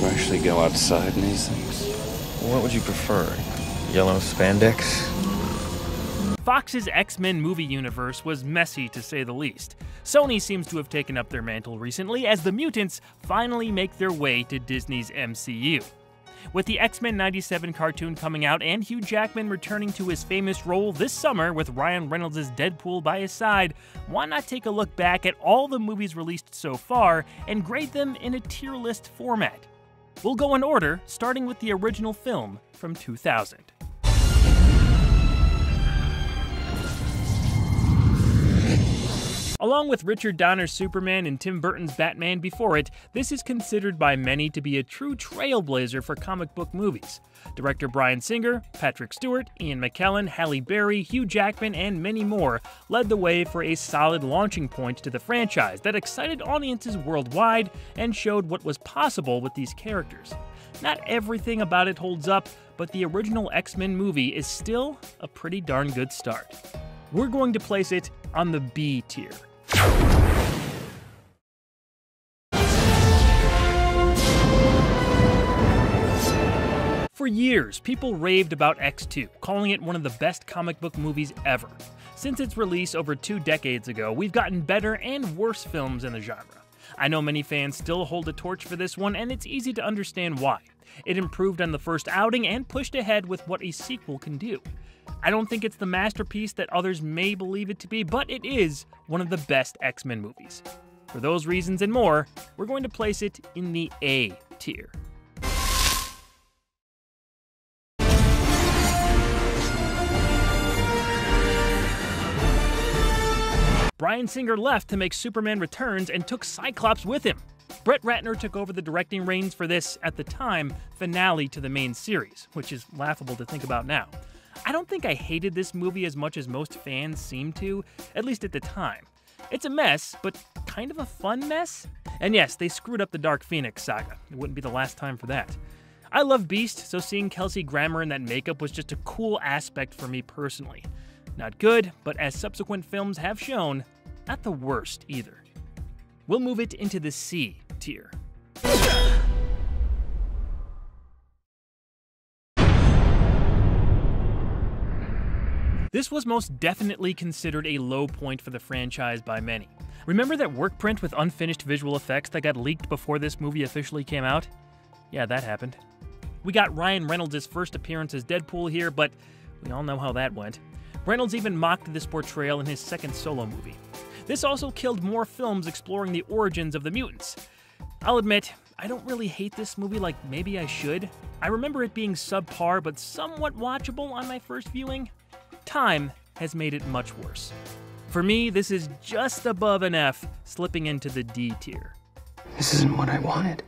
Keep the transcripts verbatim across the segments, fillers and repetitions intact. You actually go outside in these things? What would you prefer? Yellow spandex? Fox's X-Men movie universe was messy, to say the least. Sony seems to have taken up their mantle recently as the mutants finally make their way to Disney's M C U. With the X-Men ninety-seven cartoon coming out and Hugh Jackman returning to his famous role this summer with Ryan Reynolds' Deadpool by his side, why not take a look back at all the movies released so far and grade them in a tier list format? We'll go in order, starting with the original film from two thousand. Along with Richard Donner's Superman and Tim Burton's Batman before it, this is considered by many to be a true trailblazer for comic book movies. Director Brian Singer, Patrick Stewart, Ian McKellen, Halle Berry, Hugh Jackman, and many more led the way for a solid launching point to the franchise that excited audiences worldwide and showed what was possible with these characters. Not everything about it holds up, but the original X-Men movie is still a pretty darn good start. We're going to place it on the B tier. For years, people raved about X two, calling it one of the best comic book movies ever. Since its release over two decades ago, we've gotten better and worse films in the genre. I know many fans still hold a torch for this one, and it's easy to understand why. It improved on the first outing and pushed ahead with what a sequel can do. I don't think it's the masterpiece that others may believe it to be, but it is one of the best X-Men movies. For those reasons and more, we're going to place it in the A tier. Bryan Singer left to make Superman Returns and took Cyclops with him. Brett Ratner took over the directing reins for this, at the time, finale to the main series, which is laughable to think about now. I don't think I hated this movie as much as most fans seem to, at least at the time. It's a mess, but kind of a fun mess? And yes, they screwed up the Dark Phoenix saga. It wouldn't be the last time for that. I love Beast, so seeing Kelsey Grammer in that makeup was just a cool aspect for me personally. Not good, but as subsequent films have shown, not the worst either. We'll move it into the C tier. This was most definitely considered a low point for the franchise by many. Remember that work print with unfinished visual effects that got leaked before this movie officially came out? Yeah, that happened. We got Ryan Reynolds' first appearance as Deadpool here, but we all know how that went. Reynolds even mocked this portrayal in his second solo movie. This also killed more films exploring the origins of the mutants. I'll admit, I don't really hate this movie like maybe I should. I remember it being subpar but somewhat watchable on my first viewing. Time has made it much worse. For me, this is just above an F, slipping into the D tier. This isn't what I wanted.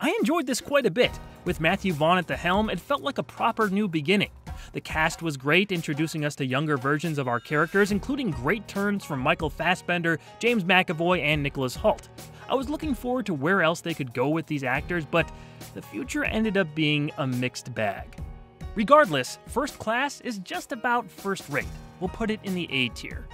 I enjoyed this quite a bit. With Matthew Vaughn at the helm, it felt like a proper new beginning. The cast was great, introducing us to younger versions of our characters, including great turns from Michael Fassbender, James McAvoy, and Nicholas Hoult. I was looking forward to where else they could go with these actors, but the future ended up being a mixed bag. Regardless, First Class is just about first rate. We'll put it in the A tier.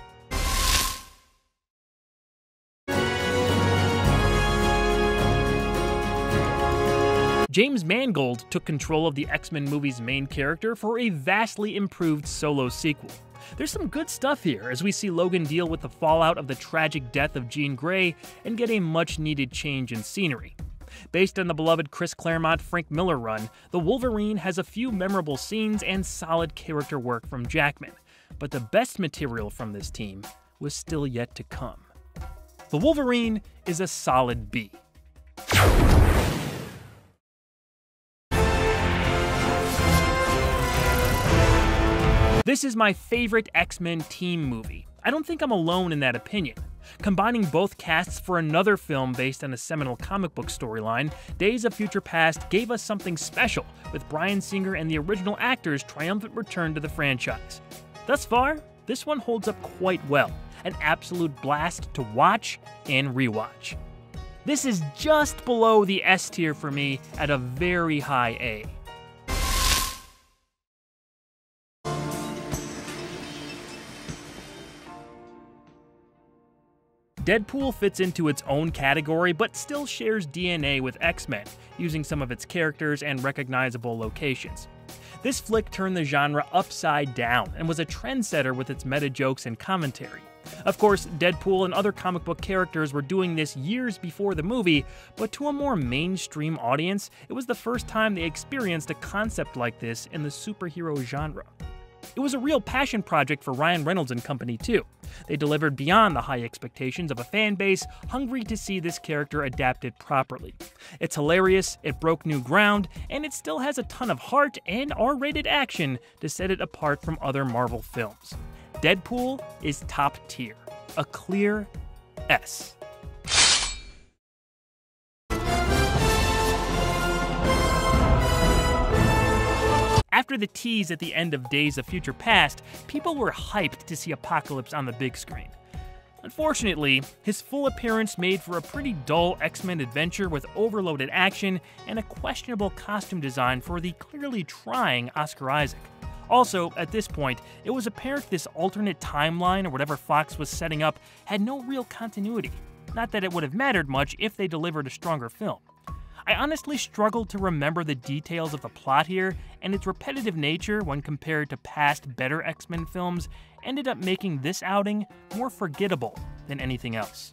James Mangold took control of the X-Men movie's main character for a vastly improved solo sequel. There's some good stuff here as we see Logan deal with the fallout of the tragic death of Jean Grey and get a much-needed change in scenery. Based on the beloved Chris Claremont Frank Miller run, the Wolverine has a few memorable scenes and solid character work from Jackman, but the best material from this team was still yet to come. The Wolverine is a solid B. This is my favorite X-Men team movie. I don't think I'm alone in that opinion. Combining both casts for another film based on a seminal comic book storyline, Days of Future Past gave us something special with Bryan Singer and the original actor's triumphant return to the franchise. Thus far, this one holds up quite well, an absolute blast to watch and rewatch. This is just below the S tier for me at a very high A. Deadpool fits into its own category but still shares D N A with X-Men, using some of its characters and recognizable locations. This flick turned the genre upside down and was a trendsetter with its meta jokes and commentary. Of course, Deadpool and other comic book characters were doing this years before the movie, but to a more mainstream audience, it was the first time they experienced a concept like this in the superhero genre. It was a real passion project for Ryan Reynolds and company too. They delivered beyond the high expectations of a fan base hungry to see this character adapted properly. It's hilarious, it broke new ground, and it still has a ton of heart and R rated action to set it apart from other Marvel films. Deadpool is top tier, a clear S. After the tease at the end of Days of Future Past, people were hyped to see Apocalypse on the big screen. Unfortunately, his full appearance made for a pretty dull X-Men adventure with overloaded action and a questionable costume design for the clearly trying Oscar Isaac. Also, at this point, it was apparent this alternate timeline or whatever Fox was setting up had no real continuity. Not that it would have mattered much if they delivered a stronger film. I honestly struggled to remember the details of the plot here, and its repetitive nature when compared to past better X-Men films ended up making this outing more forgettable than anything else.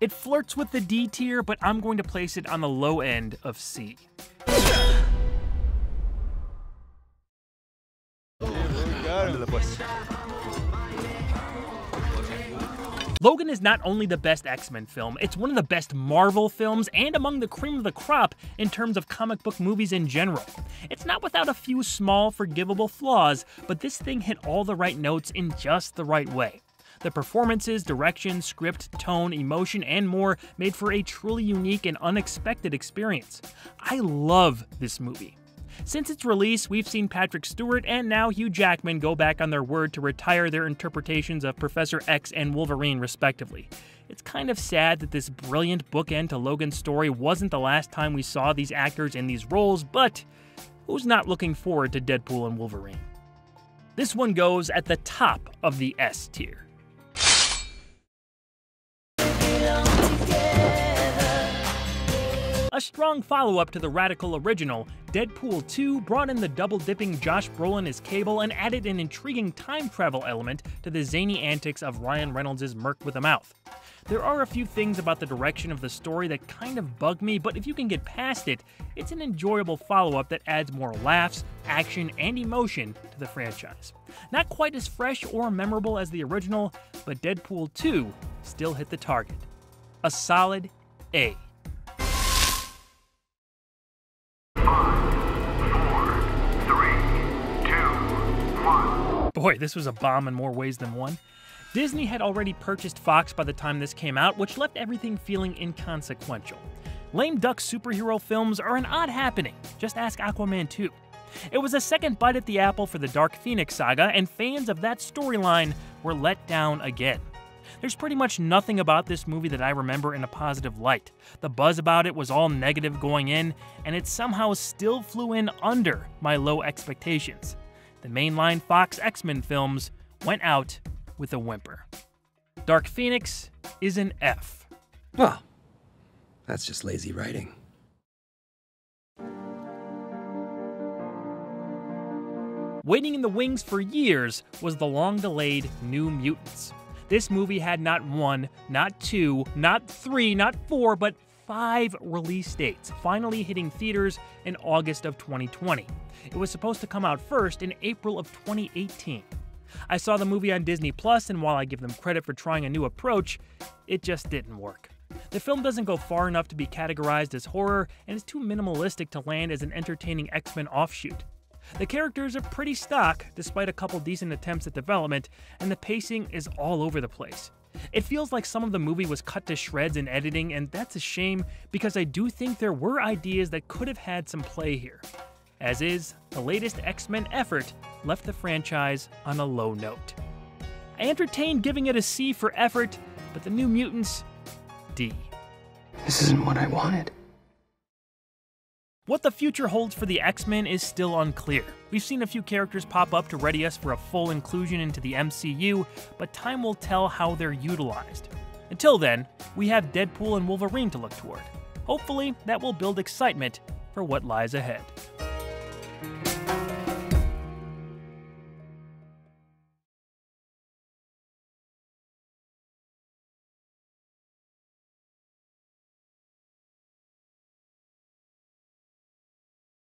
It flirts with the D tier, but I'm going to place it on the low end of C. Logan is not only the best X-Men film, it's one of the best Marvel films and among the cream of the crop in terms of comic book movies in general. It's not without a few small, forgivable flaws, but this thing hit all the right notes in just the right way. The performances, direction, script, tone, emotion, and more made for a truly unique and unexpected experience. I love this movie. Since its release, we've seen Patrick Stewart and now Hugh Jackman go back on their word to retire their interpretations of Professor X and Wolverine, respectively. It's kind of sad that this brilliant bookend to Logan's story wasn't the last time we saw these actors in these roles, but who's not looking forward to Deadpool and Wolverine? This one goes at the top of the S tier. A strong follow-up to the radical original, Deadpool two brought in the double-dipping Josh Brolin as Cable and added an intriguing time travel element to the zany antics of Ryan Reynolds' Merc with a Mouth. There are a few things about the direction of the story that kind of bug me, but if you can get past it, it's an enjoyable follow-up that adds more laughs, action, and emotion to the franchise. Not quite as fresh or memorable as the original, but Deadpool two still hit the target. A solid A. Boy, this was a bomb in more ways than one. Disney had already purchased Fox by the time this came out, which left everything feeling inconsequential. Lame duck superhero films are an odd happening, just ask Aquaman two. It was a second bite at the apple for the Dark Phoenix saga, and fans of that storyline were let down again. There's pretty much nothing about this movie that I remember in a positive light. The buzz about it was all negative going in, and it somehow still flew in under my low expectations. The mainline Fox X-Men films went out with a whimper. Dark Phoenix is an F. Well, that's just lazy writing. Waiting in the wings for years was the long-delayed New Mutants. This movie had not one, not two, not three, not four, but five release dates, finally hitting theaters in August of twenty twenty. It was supposed to come out first in April of twenty eighteen. I saw the movie on Disney Plus, and while I give them credit for trying a new approach, it just didn't work. The film doesn't go far enough to be categorized as horror, and is too minimalistic to land as an entertaining X-Men offshoot. The characters are pretty stock, despite a couple decent attempts at development, and the pacing is all over the place. It feels like some of the movie was cut to shreds in editing, and that's a shame because I do think there were ideas that could have had some play here. As is, the latest X-Men effort left the franchise on a low note. I entertained giving it a C for effort, but the New Mutants, D. This isn't what I wanted. What the future holds for the X-Men is still unclear. We've seen a few characters pop up to ready us for a full inclusion into the M C U, but time will tell how they're utilized. Until then, we have Deadpool and Wolverine to look toward. Hopefully, that will build excitement for what lies ahead.